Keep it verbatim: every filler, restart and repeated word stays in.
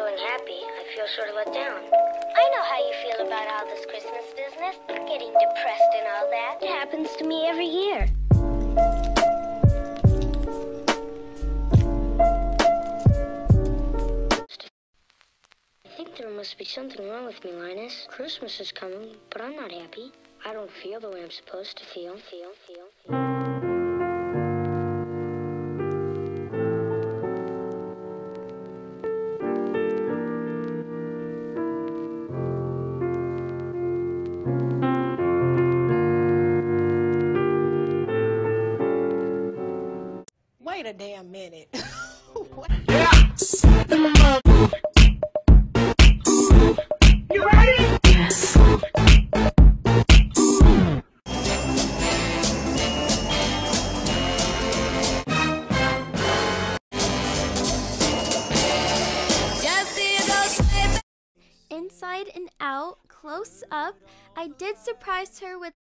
feeling happy, I feel sort of let down. I know how you feel about all this Christmas business, getting depressed and all that. It happens to me every year. I think there must be something wrong with me, Linus. Christmas is coming, but I'm not happy. I don't feel the way I'm supposed to feel, feel, feel, feel. Wait a damn minute. Yeah. You ready? Inside and out, close up, I did surprise her with